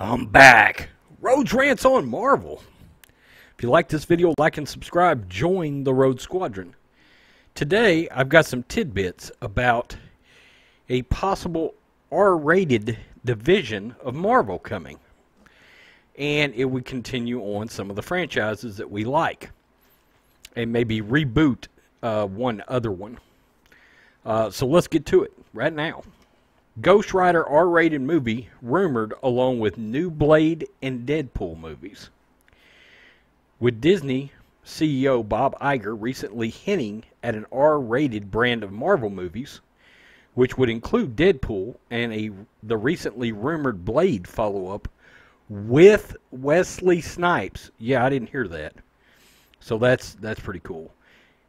I'm back. Rhodes Rants on Marvel. If you like this video, like and subscribe. Join the Rhodes Squadron. Today, I've got some tidbits about a possible R-rated division of Marvel coming. And it would continue on some of the franchises that we like. And maybe reboot one other one. So let's get to it right now. Ghost Rider R-rated movie rumored along with new Blade and Deadpool movies. With Disney CEO Bob Iger recently hinting at an R-rated brand of Marvel movies, which would include Deadpool and the recently rumored Blade follow-up with Wesley Snipes. Yeah, I didn't hear that. So that's pretty cool.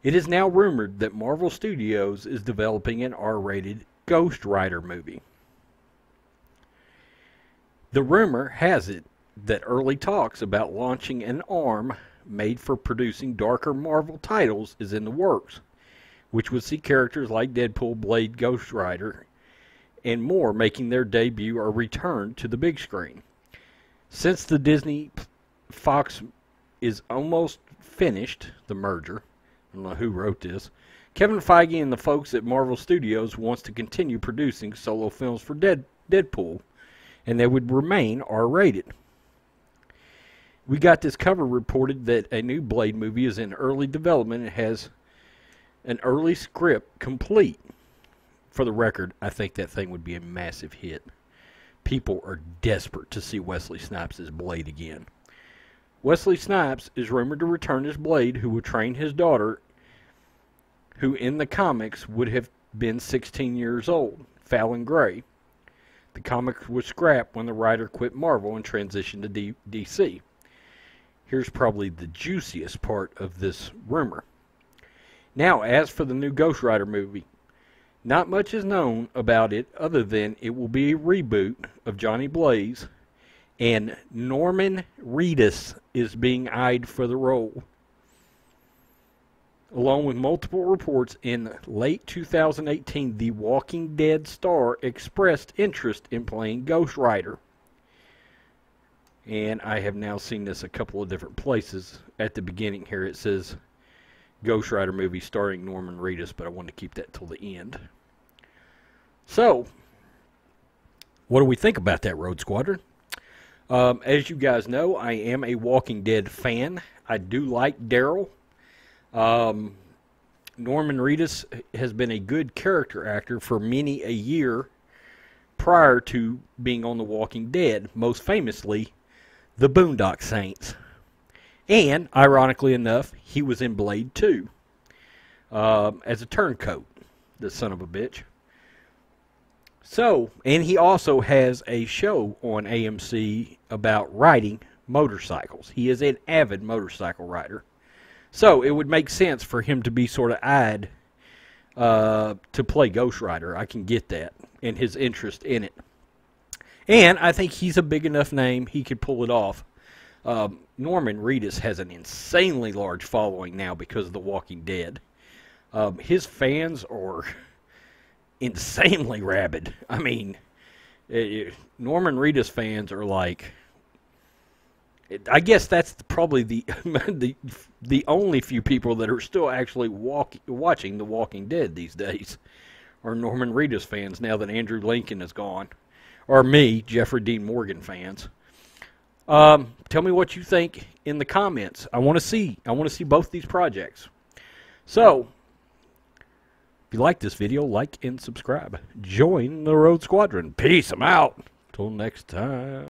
It is now rumored that Marvel Studios is developing an R-rated Ghost Rider movie. The rumor has it that early talks about launching an arm made for producing darker Marvel titles is in the works, which would see characters like Deadpool, Blade, Ghost Rider, and more making their debut or return to the big screen. Since the Disney-Fox is almost finished, the merger, I don't know who wrote this, Kevin Feige and the folks at Marvel Studios wants to continue producing solo films for Deadpool, and they would remain R-rated. We got this cover reported that a new Blade movie is in early development and has an early script complete. For the record, I think that thing would be a massive hit. People are desperate to see Wesley Snipes as Blade again. Wesley Snipes is rumored to return as Blade, who will train his daughter, who in the comics would have been 16 years old, Fallon Gray. The comic was scrapped when the writer quit Marvel and transitioned to DC. Here's probably the juiciest part of this rumor. Now, as for the new Ghost Rider movie, not much is known about it other than it will be a reboot of Johnny Blaze, and Norman Reedus is being eyed for the role, along with multiple reports in late 2018, the Walking Dead star expressed interest in playing Ghost Rider. And I have now seen this a couple of different places. At the beginning here it says Ghost Rider movie starring Norman Reedus, but I wanted to keep that till the end. So, what do we think about that, Road Squadron? As you guys know, I am a Walking Dead fan. I do like Daryl. Norman Reedus has been a good character actor for many a year prior to being on The Walking Dead, most famously the Boondock Saints. And, ironically enough, he was in Blade 2 as a turncoat, the son of a bitch. So, and he also has a show on AMC about riding motorcycles. He is an avid motorcycle rider. So, it would make sense for him to be sort of eyed to play Ghost Rider. I can get that, and his interest in it. And I think he's a big enough name, he could pull it off. Norman Reedus has an insanely large following now because of The Walking Dead. His fans are insanely rabid. I mean, Norman Reedus fans are like... I guess that's probably the only few people that are still actually watching The Walking Dead these days are Norman Reedus fans now that Andrew Lincoln is gone. Or me, Jeffrey Dean Morgan fans. Tell me what you think in the comments. I want to see both these projects. So, if you like this video, like and subscribe. Join the Rhodes Squadron. Peace, I'm out. Till next time.